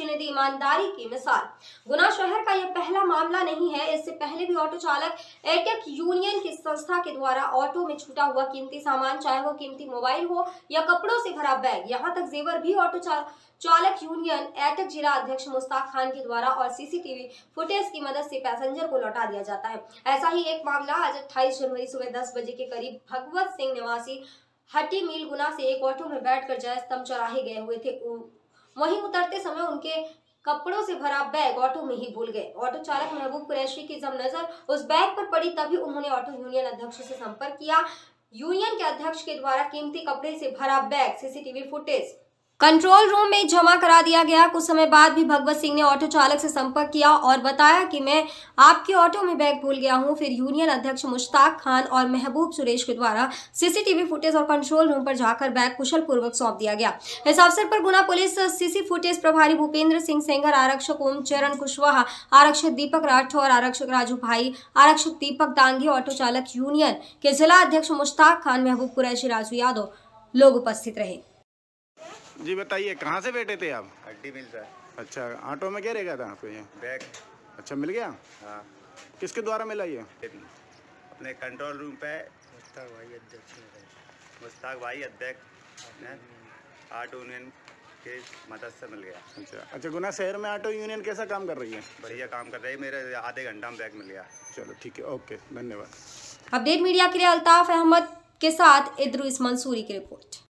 विपक्ष ने दी ईमानदारी की मिसाल। गुना शहर का यह पहला मामला नहीं है, इससे पहले भी ऑटो चालक एटेक यूनियन की संस्था के द्वारा ऑटो में छूटा हुआ कीमती सामान, चाहे वो कीमती मोबाइल हो या कपड़ों से भरा बैग, यहाँ तक जेवर भी ऑटो चालक यूनियन एटक जिला अध्यक्ष मुश्ताक खान के द्वारा और सीसीटीवी फुटेज की मदद से पैसेंजर को लौटा दिया जाता है। ऐसा ही एक मामला आज 28 जनवरी सुबह 10 बजे के करीब भगवत सिंह निवासी हट्टी मील गुना से एक ऑटो में बैठकर जयस्तंभ चौराहे गए हुए थे। वहीं उतरते समय उनके कपड़ों से भरा बैग ऑटो में ही भूल गए। ऑटो चालक महबूब कुरैशी की जम नजर उस बैग पर पड़ी, तभी उन्होंने ऑटो यूनियन अध्यक्ष से संपर्क किया। यूनियन के अध्यक्ष के द्वारा कीमती कपड़े से भरा bag CCTV footage control room में जमा करा दिया गया। कुछ समय बाद भी भगवत सिंह ने ऑटो चालक से संपर्क किया और बताया कि मैं आपके ऑटो में बैग भूल गया हूं। फिर यूनियन अध्यक्ष मुश्ताक खान और महबूब सुरेश के द्वारा सीसीटीवी फुटेज और कंट्रोल रूम पर जाकर बैग कुशल पूर्वक सौंप दिया गया। इस अवसर पर गुना पुलिस सीसी फुटेज प्रभारी भूपेंद्र सिंह सेंगर, आरक्षक ओम चरण कुशवाहा, आरक्षक दीपक राठौर, आरक्षक राजू भाई, आरक्षक दीपक दांगे, ऑटो चालक यूनियन के जिला अध्यक्ष मुश्ताक खान, महबूब कुरैशी, राजू यादव लोग उपस्थित रहे। जी बताइए, कहाँ से बैठे थे आप? हड्डी मिल रहा है। अच्छा, ऑटो में क्या रहेगा था आपको ये बैग? अच्छा, मिल गया। हाँ, किसके द्वारा मिला ये? अपने कंट्रोल रूम पे मुश्ताक भाई अध्यक्ष ऑटो यूनियन के मदद से मिल गया। अच्छा अच्छा, गुना शहर में ऑटो यूनियन कैसा काम कर रही है? बढ़िया काम कर रही है, मेरे आधे घंटा में बैग मिल गया। चलो ठीक है, ओके, धन्यवाद। अपडेट मीडिया के लिए अल्ताफ अहमद के साथ इद्रिस मंसूरी की रिपोर्ट।